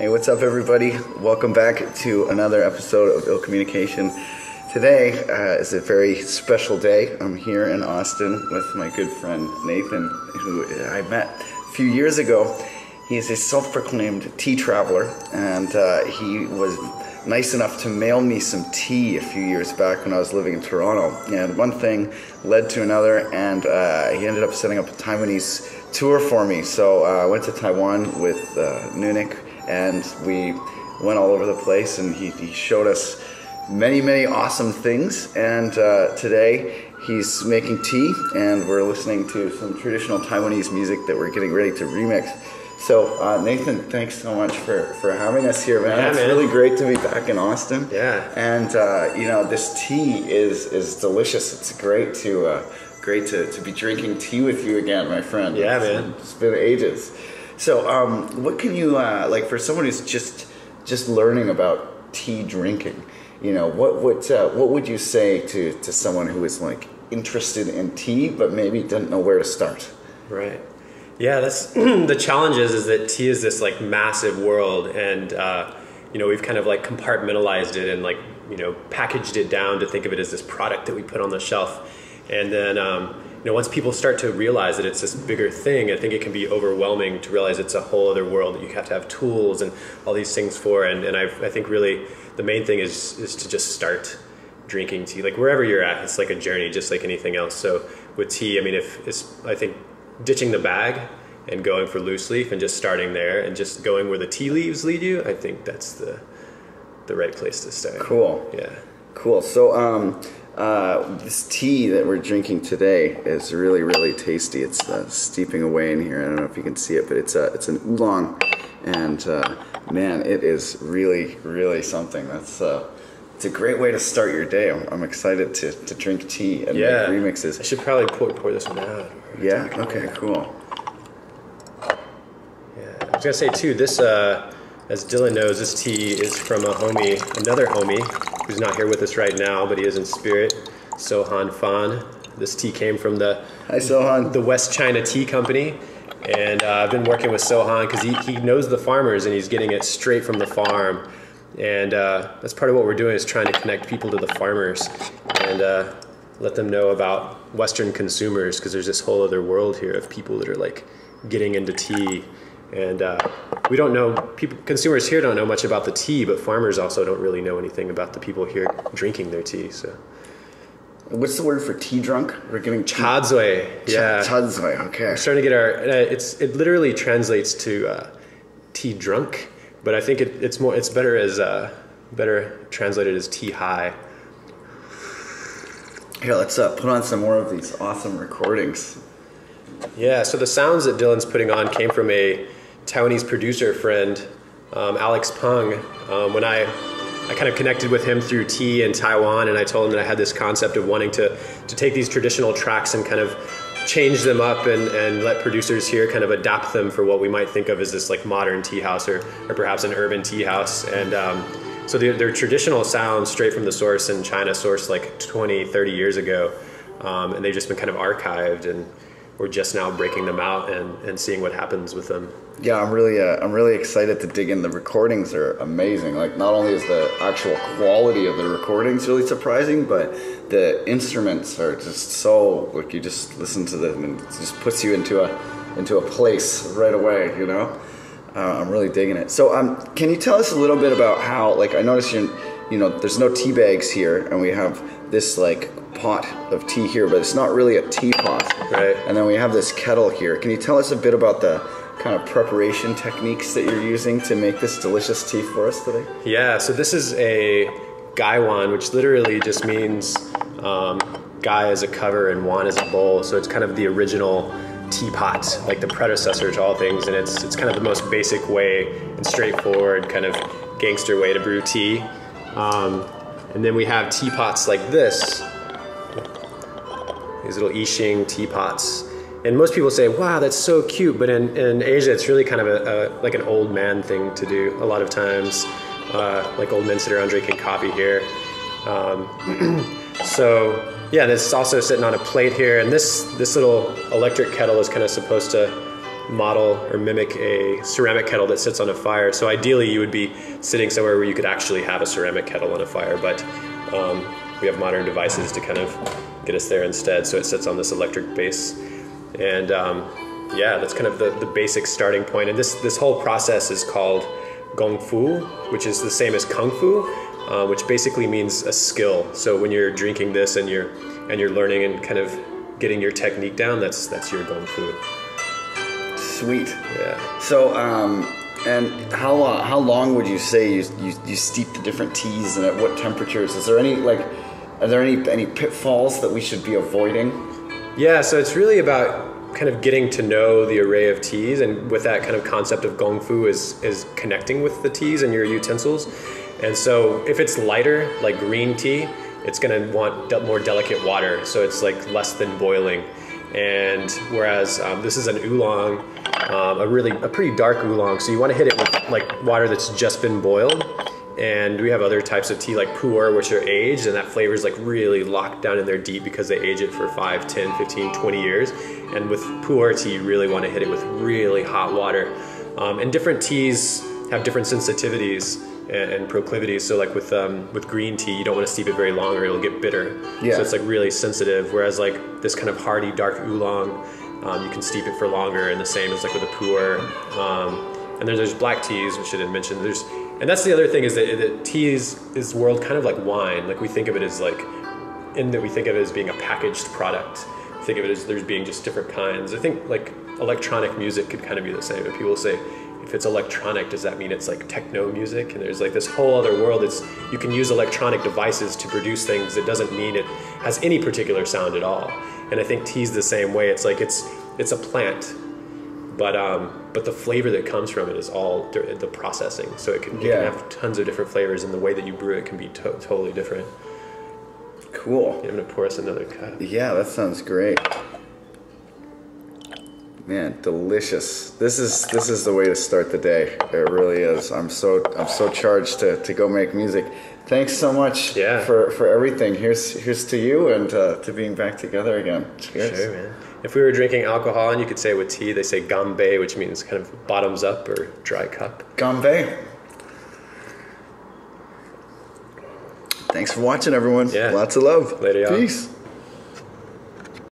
Hey, what's up everybody? Welcome back to another episode of Ill Communication. Today is a very special day. I'm here in Austin with my good friend Nathan, who I met a few years ago. He is a self-proclaimed tea traveler, and he was nice enough to mail me some tea a few years back when I was living in Toronto. And one thing led to another, and he ended up setting up a Taiwanese tour for me. So I went to Taiwan with Nunik, and we went all over the place, and he showed us many awesome things. And today he's making tea, and we're listening to some traditional Taiwanese music that we're getting ready to remix. So Nathan, thanks so much for having us here, man. Yeah, it's really great to be back in Austin. Yeah. And you know, this tea is delicious. It's great to to be drinking tea with you again, my friend. Yeah, man. It's been ages. So what can you like for someone who's just learning about tea drinking? You know, what would you say to someone who is like interested in tea but maybe doesn't know where to start? Right. Yeah, that's the challenge is that tea is this like massive world, and you know, we've kind of like compartmentalized it and like, you know, packaged it down to think of it as this product that we put on the shelf. And then you know, once people start to realize that it's this bigger thing, I think it can be overwhelming to realize it's a whole other world that you have to have tools and all these things for. And I think really the main thing is to just start drinking tea. Like wherever you're at, it's like a journey, just like anything else. So with tea, I mean, I think ditching the bag and going for loose leaf and just starting there and just going where the tea leaves lead you, I think that's the right place to start. Cool. Yeah. Cool. So this tea that we're drinking today is really tasty. It's steeping away in here. I don't know if you can see it, but it's an oolong, and man, it is really something. That's it's a great way to start your day. I'm excited to drink tea and make remixes. I should probably pour this one out. Yeah. Okay. Cool. Yeah. I was gonna say too. This, as Dylan knows, this tea is from a homie, another homie, who's not here with us right now, but he is in spirit. Sohan Fan. This tea came from the West China Tea Company, and I've been working with Sohan because he knows the farmers and he's getting it straight from the farm. And that's part of what we're doing, is trying to connect people to the farmers and let them know about Western consumers, because there's this whole other world here of people that are like getting into tea. And we don't know, consumers here don't know much about the tea, but farmers also don't really know anything about the people here drinking their tea. So, what's the word for tea drunk? We're getting chadzui. Yeah. Chadzui, okay. We're starting to get our, it literally translates to tea drunk. But I think it's better as better translated as tea high. Here, let's put on some more of these awesome recordings. Yeah, so the sounds that Dylan's putting on came from a Taiwanese producer friend, Alex Peng. When I kind of connected with him through tea in Taiwan, and I told him that I had this concept of wanting to take these traditional tracks and kind of change them up and let producers here kind of adapt them for what we might think of as this like modern tea house or perhaps an urban tea house. And so their traditional sounds straight from the source in China, sourced like 20-30 years ago, and they've just been kind of archived, and we're just now breaking them out and seeing what happens with them. Yeah, I'm really excited to dig in. The recordings are amazing. Like, not only is the actual quality of the recordings really surprising, but the instruments are just so, like, you just listen to them and it just puts you into a place right away, you know? I'm really digging it. So can you tell us a little bit about how, like, I noticed you know, there's no tea bags here, and we have this like pot of tea here, but it's not really a teapot. Right. And then we have this kettle here. Can you tell us a bit about the kind of preparation techniques that you're using to make this delicious tea for us today? Yeah, so this is a Gaiwan, which literally just means Gai is a cover and Wan is a bowl. So it's kind of the original teapot, like the predecessor to all things, and it's kind of the most basic way and straightforward kind of gangster way to brew tea. And then we have teapots like this, these little Yixing teapots. And most people say, wow, that's so cute. But in Asia, it's really kind of like an old man thing to do a lot of times. Like old men sit around drinking coffee here. So yeah, this is also sitting on a plate here. And this little electric kettle is kind of supposed to model or mimic a ceramic kettle that sits on a fire. So ideally you would be sitting somewhere where you could actually have a ceramic kettle on a fire, but we have modern devices to kind of get us there instead. So it sits on this electric base. And yeah, that's kind of the basic starting point. And this whole process is called Gong Fu, which is the same as Kung Fu, which basically means a skill. So when you're drinking this and you're learning and kind of getting your technique down, that's your Gong Fu. Sweet. Yeah. So, and how long would you say you steep the different teas, and at what temperatures? Is there any are there any pitfalls that we should be avoiding? Yeah. So it's really about kind of getting to know the array of teas, and with that kind of concept of Gong Fu is connecting with the teas and your utensils. And so if it's lighter, like green tea, it's going to want more delicate water, so it's like less than boiling. And whereas this is an oolong, a pretty dark oolong, so you want to hit it with like water that's just been boiled. And we have other types of tea like pu'er, which are aged, and that flavor is like really locked down in there deep because they age it for 5, 10, 15, 20 years. And with pu'er tea, you really want to hit it with really hot water. And different teas have different sensitivities and proclivities. So like with green tea, you don't want to steep it very long or it'll get bitter. Yeah. So it's like really sensitive. Whereas like this kind of hearty dark oolong, you can steep it for longer. And the same is like with a pu'er. And then there's black teas, which I didn't mention. And that's the other thing, is that tea is world kind of like wine. Like we think of it as we think of it as being a packaged product. Think of it as there's being just different kinds. I think like electronic music could kind of be the same. If people say, if it's electronic, does that mean it's like techno music? And there's like this whole other world. You can use electronic devices to produce things. It doesn't mean it has any particular sound at all. And I think tea's the same way. It's like it's a plant, but the flavor that comes from it is all the processing. So it can have tons of different flavors, and the way that you brew it can be totally different. Cool. I'm gonna pour us another cup. Yeah, that sounds great. Man, delicious. This is the way to start the day. It really is. I'm so charged to go make music. Thanks so much for everything. Here's to you and to being back together again. Cheers. Sure, man. If we were drinking alcohol, and you could say with tea, they say gambe, which means kind of bottoms up or dry cup. Gambe. Thanks for watching, everyone. Yeah. Lots of love. Later, y'all. Peace.